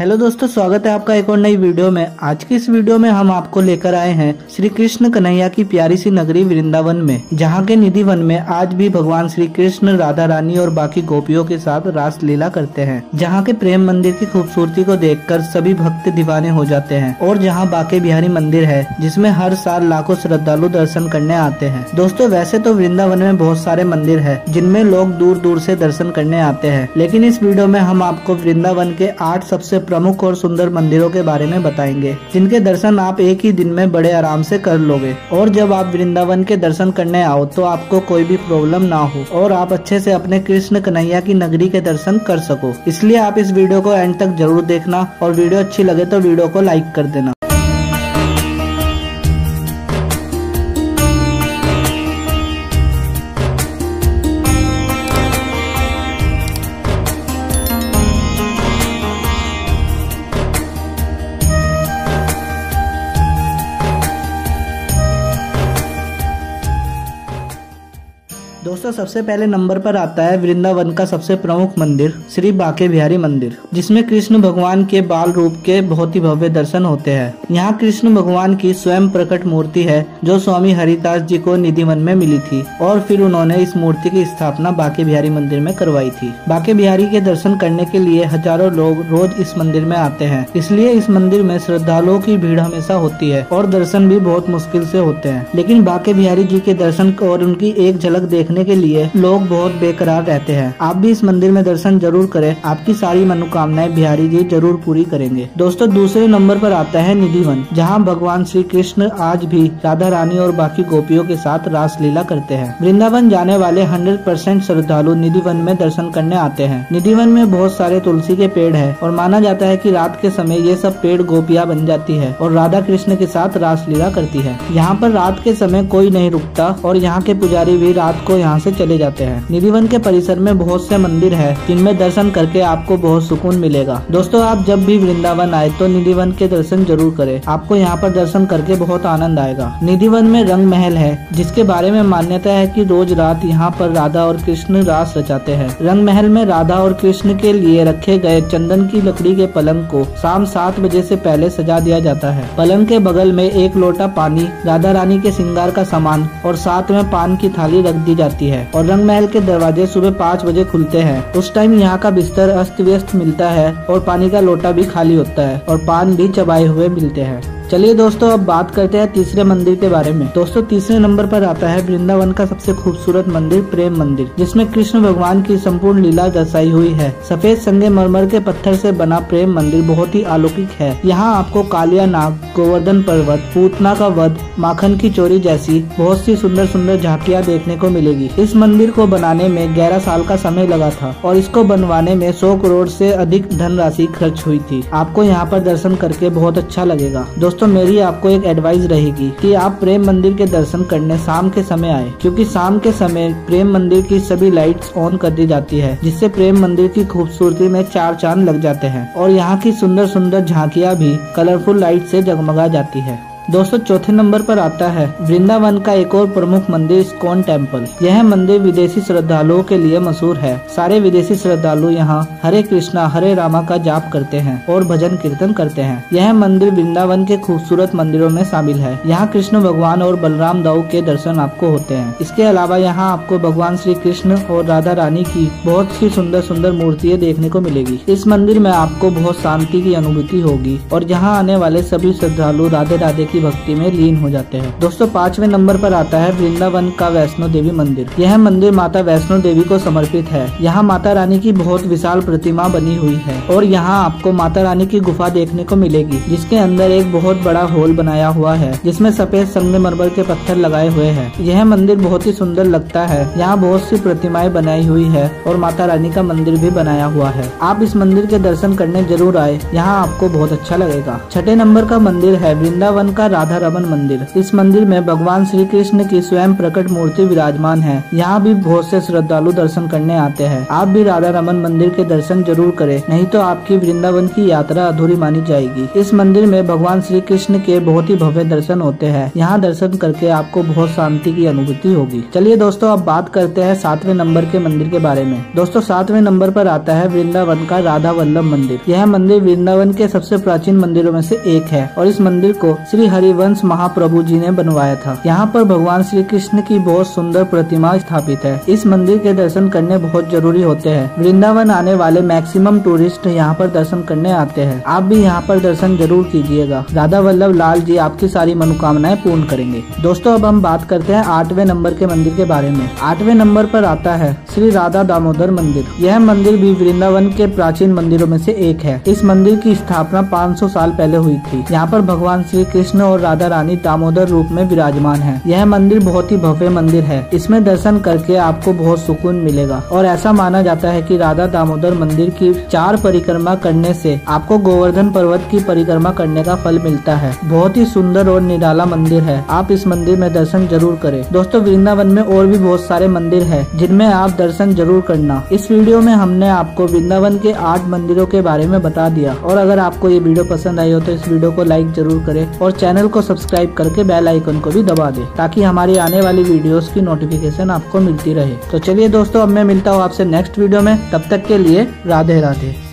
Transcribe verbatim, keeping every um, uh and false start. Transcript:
Hello दोस्तों, स्वागत है आपका एक और नई वीडियो में। आज की इस वीडियो में हम आपको लेकर आए हैं श्री कृष्ण कन्हैया की प्यारी सी नगरी वृंदावन में, जहां के निधिवन में आज भी भगवान श्री कृष्ण राधा रानी और बाकी गोपियों के साथ रास लीला करते हैं, जहां के प्रेम मंदिर की खूबसूरती को देखकर सभी भक्त दीवाने हो जाते हैं और जहाँ बांके बिहारी मंदिर है जिसमे हर साल लाखों श्रद्धालु दर्शन करने आते हैं। दोस्तों, वैसे तो वृंदावन में बहुत सारे मंदिर है जिनमें लोग दूर दूर से दर्शन करने आते हैं, लेकिन इस वीडियो में हम आपको वृंदावन के आठ सबसे प्रमुख और सुंदर मंदिरों के बारे में बताएंगे, जिनके दर्शन आप एक ही दिन में बड़े आराम से कर लोगे और जब आप वृंदावन के दर्शन करने आओ तो आपको कोई भी प्रॉब्लम ना हो और आप अच्छे से अपने कृष्ण कन्हैया की नगरी के दर्शन कर सको। इसलिए आप इस वीडियो को एंड तक जरूर देखना और वीडियो अच्छी लगे तो वीडियो को लाइक कर देना। दोस्तों, सबसे पहले नंबर पर आता है वृंदावन का सबसे प्रमुख मंदिर श्री बांके बिहारी मंदिर, जिसमें कृष्ण भगवान के बाल रूप के बहुत ही भव्य दर्शन होते हैं। यहाँ कृष्ण भगवान की स्वयं प्रकट मूर्ति है जो स्वामी हरिदास जी को निधिवन में मिली थी और फिर उन्होंने इस मूर्ति की स्थापना बांके बिहारी मंदिर में करवाई थी। बांके बिहारी के दर्शन करने के लिए हजारों लोग रोज इस मंदिर में आते हैं, इसलिए इस मंदिर में श्रद्धालुओं की भीड़ हमेशा होती है और दर्शन भी बहुत मुश्किल से होते हैं। लेकिन बांके बिहारी जी के दर्शन और उनकी एक झलक देखने के लिए लोग बहुत बेकरार रहते हैं। आप भी इस मंदिर में दर्शन जरूर करें, आपकी सारी मनोकामनाएं बिहारी जी जरूर पूरी करेंगे। दोस्तों, दूसरे नंबर पर आता है निधिवन, जहां भगवान श्री कृष्ण आज भी राधा रानी और बाकी गोपियों के साथ रास लीला करते हैं। वृंदावन जाने वाले सौ परसेंट श्रद्धालु निधिवन में दर्शन करने आते हैं। निधिवन में बहुत सारे तुलसी के पेड़ है और माना जाता है कि रात के समय ये सब पेड़ गोपियां बन जाती है और राधा कृष्ण के साथ रास लीला करती है। यहाँ पर रात के समय कोई नहीं रुकता और यहाँ के पुजारी भी रात को यहाँ से चले जाते हैं। निधिवन के परिसर में बहुत से मंदिर है जिनमें दर्शन करके आपको बहुत सुकून मिलेगा। दोस्तों, आप जब भी वृंदावन आए तो निधिवन के दर्शन जरूर करें, आपको यहाँ पर दर्शन करके बहुत आनंद आएगा। निधिवन में रंग महल है जिसके बारे में मान्यता है कि रोज रात यहाँ पर राधा और कृष्ण रास रचाते हैं। रंग महल में राधा और कृष्ण के लिए रखे गए चंदन की लकड़ी के पलंग को शाम सात बजे से पहले सजा दिया जाता है। पलंग के बगल में एक लोटा पानी, राधा रानी के श्रृंगार का सामान और साथ में पान की थाली रख दी जाती है और रंग महल के दरवाजे सुबह पाँच बजे खुलते हैं। उस टाइम यहाँ का बिस्तर अस्त व्यस्त मिलता है और पानी का लोटा भी खाली होता है और पान भी चबाए हुए मिलते हैं। चलिए दोस्तों, अब बात करते हैं तीसरे मंदिर के बारे में। दोस्तों, तीसरे नंबर पर आता है वृंदावन का सबसे खूबसूरत मंदिर प्रेम मंदिर, जिसमें कृष्ण भगवान की संपूर्ण लीला दर्शाई हुई है। सफेद संगमरमर के पत्थर से बना प्रेम मंदिर बहुत ही अलौकिक है। यहाँ आपको कालिया नाग, गोवर्धन पर्वत, पूतना का वध, माखन की चोरी जैसी बहुत सी सुंदर सुंदर झांकियाँ देखने को मिलेगी। इस मंदिर को बनाने में ग्यारह साल का समय लगा था और इसको बनवाने में सौ करोड़ से अधिक धनराशि खर्च हुई थी। आपको यहाँ पर दर्शन करके बहुत अच्छा लगेगा। तो मेरी आपको एक एडवाइस रहेगी कि आप प्रेम मंदिर के दर्शन करने शाम के समय आए, क्योंकि शाम के समय प्रेम मंदिर की सभी लाइट्स ऑन कर दी जाती है, जिससे प्रेम मंदिर की खूबसूरती में चार चांद लग जाते हैं और यहाँ की सुंदर सुंदर झांकियाँ भी कलरफुल लाइट से जगमगा जाती है। दोस्तों, चौथे नंबर पर आता है वृंदावन का एक और प्रमुख मंदिर स्कॉन टेंपल। यह मंदिर विदेशी श्रद्धालुओं के लिए मशहूर है। सारे विदेशी श्रद्धालु यहाँ हरे कृष्णा हरे रामा का जाप करते हैं और भजन कीर्तन करते हैं। यह मंदिर वृंदावन के खूबसूरत मंदिरों में शामिल है। यहाँ कृष्ण भगवान और बलराम दाऊ के दर्शन आपको होते हैं। इसके अलावा यहाँ आपको भगवान श्री कृष्ण और राधा रानी की बहुत सी सुंदर सुंदर मूर्तियाँ देखने को मिलेगी। इस मंदिर में आपको बहुत शांति की अनुभूति होगी और यहाँ आने वाले सभी श्रद्धालु राधे राधे भक्ति में लीन हो जाते हैं। दोस्तों, पांचवें नंबर पर आता है वृंदावन का वैष्णो देवी मंदिर। यह मंदिर माता वैष्णो देवी को समर्पित है। यहाँ माता रानी की बहुत विशाल प्रतिमा बनी हुई है और यहाँ आपको माता रानी की गुफा देखने को मिलेगी, जिसके अंदर एक बहुत बड़ा हॉल बनाया हुआ है जिसमें सफेद संगमरमर के पत्थर लगाए हुए हैं। यह मंदिर बहुत ही सुंदर लगता है। यहाँ बहुत सी प्रतिमाएं बनाई हुई है और माता रानी का मंदिर भी बनाया हुआ है। आप इस मंदिर के दर्शन करने जरूर आए, यहाँ आपको बहुत अच्छा लगेगा। छठे नंबर का मंदिर है वृंदावन का राधारमन मंदिर। इस मंदिर में भगवान श्री कृष्ण की स्वयं प्रकट मूर्ति विराजमान है। यहाँ भी बहुत से श्रद्धालु दर्शन करने आते हैं। आप भी राधारमन मंदिर के दर्शन जरूर करें, नहीं तो आपकी वृंदावन की यात्रा अधूरी मानी जाएगी। इस मंदिर में भगवान श्री कृष्ण के बहुत ही भव्य दर्शन होते हैं। यहाँ दर्शन करके आपको बहुत शांति की अनुभूति होगी। चलिए दोस्तों, अब बात करते हैं सातवें नंबर के मंदिर के बारे में। दोस्तों, सातवें नंबर पर आता है वृंदावन का राधा वल्लभ मंदिर। यह मंदिर वृंदावन के सबसे प्राचीन मंदिरों में से एक है और इस मंदिर को श्री हरिवंश महाप्रभु जी ने बनवाया था। यहाँ पर भगवान श्री कृष्ण की बहुत सुंदर प्रतिमा स्थापित है। इस मंदिर के दर्शन करने बहुत जरूरी होते हैं। वृंदावन आने वाले मैक्सिमम टूरिस्ट यहाँ पर दर्शन करने आते हैं। आप भी यहाँ पर दर्शन जरूर कीजिएगा। राधा वल्लभ लाल जी आपकी सारी मनोकामनाएं पूर्ण करेंगे। दोस्तों, अब हम बात करते हैं आठवें नंबर के मंदिर के बारे में। आठवें नंबर पर आता है श्री राधा दामोदर मंदिर। यह मंदिर भी वृंदावन के प्राचीन मंदिरों में से एक है। इस मंदिर की स्थापना पाँच सौ साल पहले हुई थी। यहाँ पर भगवान श्री कृष्ण और राधा रानी दामोदर रूप में विराजमान है। यह मंदिर बहुत ही भव्य मंदिर है। इसमें दर्शन करके आपको बहुत सुकून मिलेगा और ऐसा माना जाता है कि राधा दामोदर मंदिर की चार परिक्रमा करने से आपको गोवर्धन पर्वत की परिक्रमा करने का फल मिलता है। बहुत ही सुंदर और निराला मंदिर है। आप इस मंदिर में दर्शन जरूर करें। दोस्तों, वृंदावन में और भी बहुत सारे मंदिर है जिनमें आप दर्शन जरूर करना। इस वीडियो में हमने आपको वृंदावन के आठ मंदिरों के बारे में बता दिया और अगर आपको ये वीडियो पसंद आई हो तो इस वीडियो को लाइक जरूर करें और चैनल को सब्सक्राइब करके बेल आइकन को भी दबा दें ताकि हमारी आने वाली वीडियोस की नोटिफिकेशन आपको मिलती रहे। तो चलिए दोस्तों, अब मैं मिलता हूँ आपसे नेक्स्ट वीडियो में। तब तक के लिए राधे राधे।